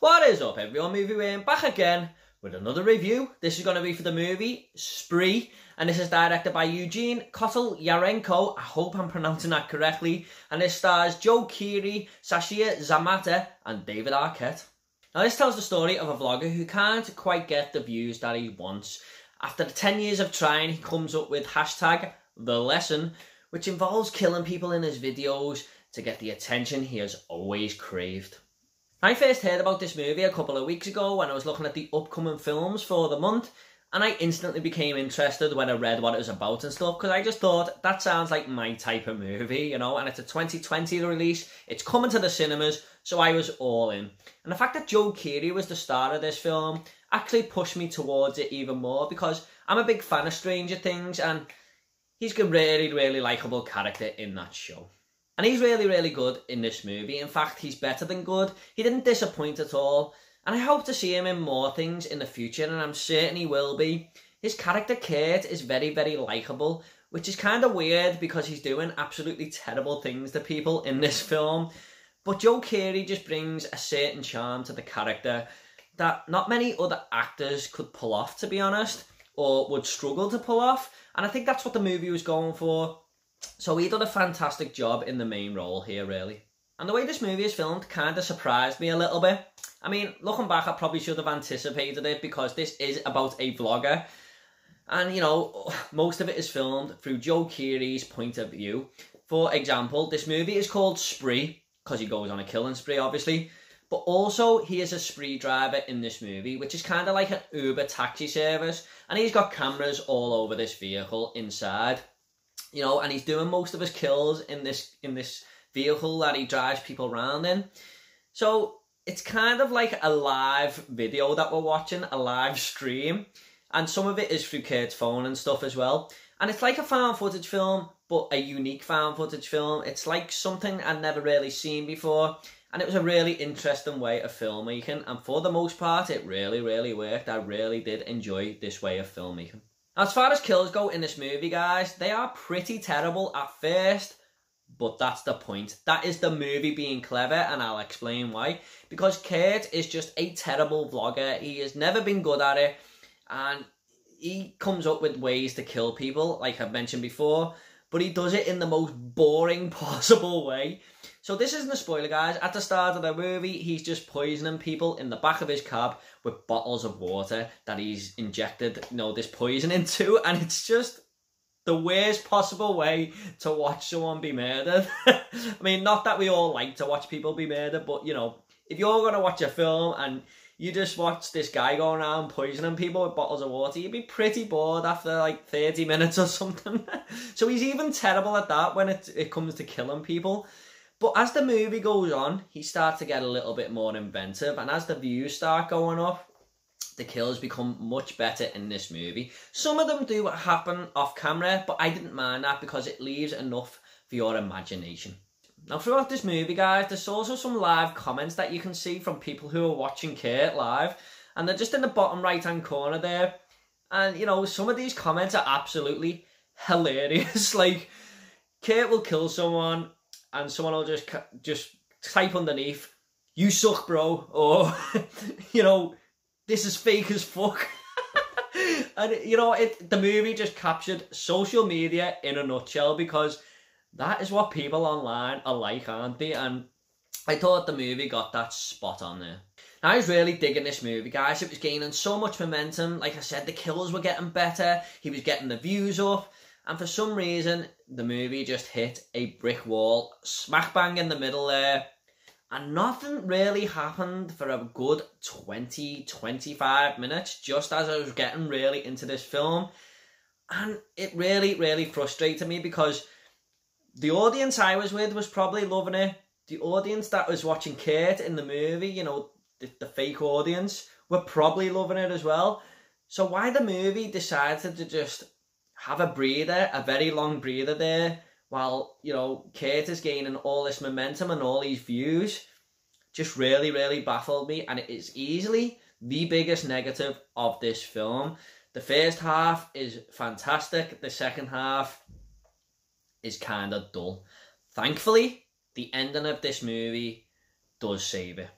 What is up, everyone? Movie Rain back again with another review. This is going to be for the movie Spree, and this is directed by Eugene Kotel Yarenko. I hope I'm pronouncing that correctly. And it stars Joe Keery, Sashia Zamata, and David Arquette. Now, this tells the story of a vlogger who can't quite get the views that he wants. After 10 years of trying, he comes up with hashtag The Lesson, which involves killing people in his videos to get the attention he has always craved. I first heard about this movie a couple of weeks ago when I was looking at the upcoming films for the month, and I instantly became interested when I read what it was about and stuff, because I just thought, that sounds like my type of movie, you know, and it's a 2020 release, it's coming to the cinemas, so I was all in. And the fact that Joe Keery was the star of this film actually pushed me towards it even more, because I'm a big fan of Stranger Things, and he's a really, really likeable character in that show. And he's really, really good in this movie. In fact, he's better than good. He didn't disappoint at all. And I hope to see him in more things in the future, and I'm certain he will be. His character, Kurt, is very, very likeable, which is kind of weird because he's doing absolutely terrible things to people in this film. But Joe Keery just brings a certain charm to the character that not many other actors could pull off, to be honest, or would struggle to pull off. And I think that's what the movie was going for. So he did a fantastic job in the main role here, really. And the way this movie is filmed kind of surprised me a little bit. I mean, looking back, I probably should have anticipated it, because this is about a vlogger. And, you know, most of it is filmed through Joe Keery's point of view. For example, this movie is called Spree, because he goes on a killing spree, obviously. But also, he is a spree driver in this movie, which is kind of like an Uber taxi service. And he's got cameras all over this vehicle inside. You know, and he's doing most of his kills in this vehicle that he drives people around in. So it's kind of like a live video that we're watching, a live stream. And some of it is through Kurt's phone and stuff as well. And it's like a found footage film, but a unique found footage film. It's like something I'd never really seen before. And it was a really interesting way of filmmaking. And for the most part, it really, really worked. I really did enjoy this way of filmmaking. As far as kills go in this movie, guys, they are pretty terrible at first, but that's the point. That is the movie being clever, and I'll explain why. Because Kurt is just a terrible vlogger. He has never been good at it, and he comes up with ways to kill people, like I've mentioned before, but he does it in the most boring possible way. So this isn't a spoiler, guys. At the start of the movie, he's just poisoning people in the back of his cab with bottles of water that he's injected, you know, this poison into. And it's just the worst possible way to watch someone be murdered. I mean, not that we all like to watch people be murdered, but, you know, if you're going to watch a film and you just watch this guy going around poisoning people with bottles of water, you'd be pretty bored after like 30 minutes or something. So he's even terrible at that when it comes to killing people. But as the movie goes on, he starts to get a little bit more inventive. And as the views start going up, the kills become much better in this movie. Some of them do happen off camera, but I didn't mind that because it leaves enough for your imagination. Now, throughout this movie, guys, there's also some live comments that you can see from people who are watching Kurt live. And they're just in the bottom right-hand corner there. And, you know, some of these comments are absolutely hilarious. Like, Kurt will kill someone, and someone will just type underneath, "You suck, bro," or, you know, "This is fake as fuck." And, you know, the movie just captured social media in a nutshell, because that is what people online are like, aren't they? And I thought the movie got that spot on there. Now, I was really digging this movie, guys. It was gaining so much momentum. Like I said, the kills were getting better. He was getting the views up. And for some reason, the movie just hit a brick wall, smack bang in the middle there. And nothing really happened for a good 20, 25 minutes, just as I was getting really into this film. And it really, really frustrated me, because the audience I was with was probably loving it. The audience that was watching Kurt in the movie, you know, the fake audience, were probably loving it as well. So why the movie decided to just have a breather, a very long breather there, while, you know, Kurt is gaining all this momentum and all these views, just really, really baffled me. And it is easily the biggest negative of this film. The first half is fantastic. The second half is kind of dull. Thankfully, the ending of this movie does save it.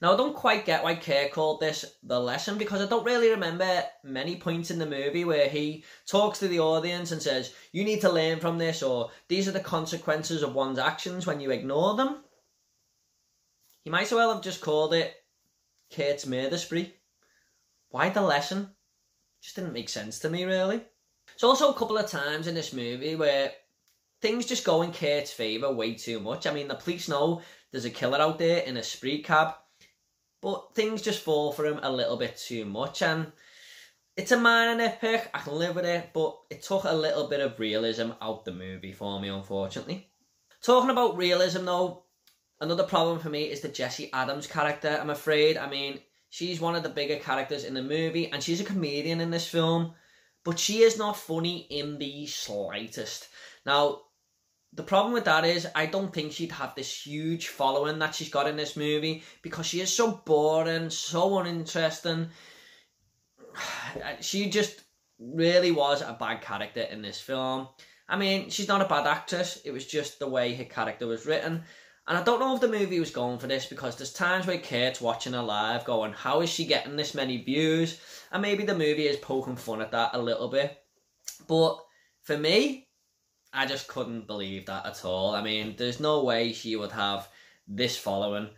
Now, I don't quite get why Kerr called this The Lesson, because I don't really remember many points in the movie where he talks to the audience and says, you need to learn from this, or these are the consequences of one's actions when you ignore them. He might as well have just called it Kurt's Murder Spree. Why The Lesson? It just didn't make sense to me, really. There's also a couple of times in this movie where things just go in Kurt's favour way too much. I mean, the police know there's a killer out there in a spree cab, but things just fall for him a little bit too much, and it's a minor nitpick, I can live with it, but it took a little bit of realism out the movie for me, unfortunately. Talking about realism, though, another problem for me is the Jessie Adams character, I'm afraid. I mean, she's one of the bigger characters in the movie, and she's a comedian in this film, but she is not funny in the slightest. Now, the problem with that is I don't think she'd have this huge following that she's got in this movie, because she is so boring, so uninteresting. She just really was a bad character in this film. I mean, she's not a bad actress. It was just the way her character was written. And I don't know if the movie was going for this, because there's times where Kurt's watching her live going, how is she getting this many views? And maybe the movie is poking fun at that a little bit. But for me, I just couldn't believe that at all. I mean, there's no way she would have this following,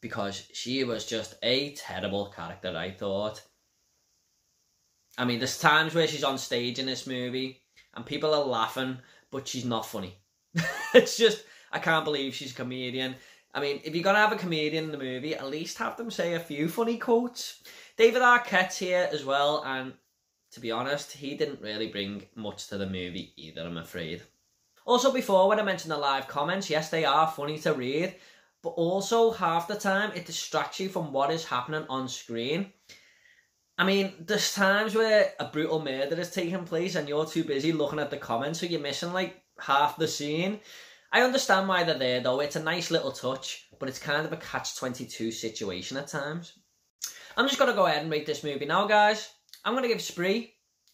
because she was just a terrible character, I thought. I mean, there's times where she's on stage in this movie and people are laughing, but she's not funny. It's just, I can't believe she's a comedian. I mean, if you're going to have a comedian in the movie, at least have them say a few funny quotes. David Arquette's here as well, and to be honest, he didn't really bring much to the movie either, I'm afraid. Also, before, when I mentioned the live comments, yes, they are funny to read, but also, half the time, it distracts you from what is happening on screen. I mean, there's times where a brutal murder is taking place and you're too busy looking at the comments, so you're missing, like, half the scene. I understand why they're there, though. It's a nice little touch, but it's kind of a catch-22 situation at times. I'm just going to go ahead and rate this movie now, guys. I'm going to give Spree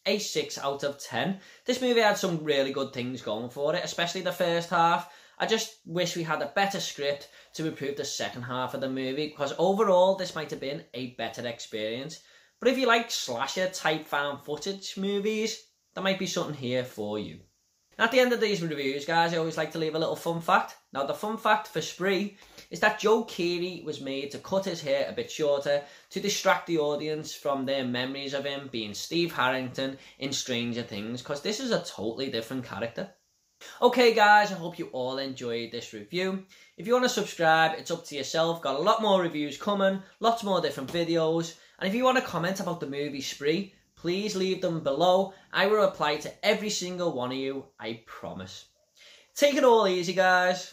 a 6 out of 10. This movie had some really good things going for it, especially the first half. I just wish we had a better script to improve the second half of the movie, because overall this might have been a better experience. But if you like slasher type found footage movies, there might be something here for you. At the end of these reviews, guys, I always like to leave a little fun fact. Now, the fun fact for Spree is that Joe Keery was made to cut his hair a bit shorter to distract the audience from their memories of him being Steve Harrington in Stranger Things, because this is a totally different character. Okay, guys, I hope you all enjoyed this review. If you want to subscribe, it's up to yourself. Got a lot more reviews coming, lots more different videos. And if you want to comment about the movie Spree, please leave them below. I will reply to every single one of you, I promise. Take it all easy, guys.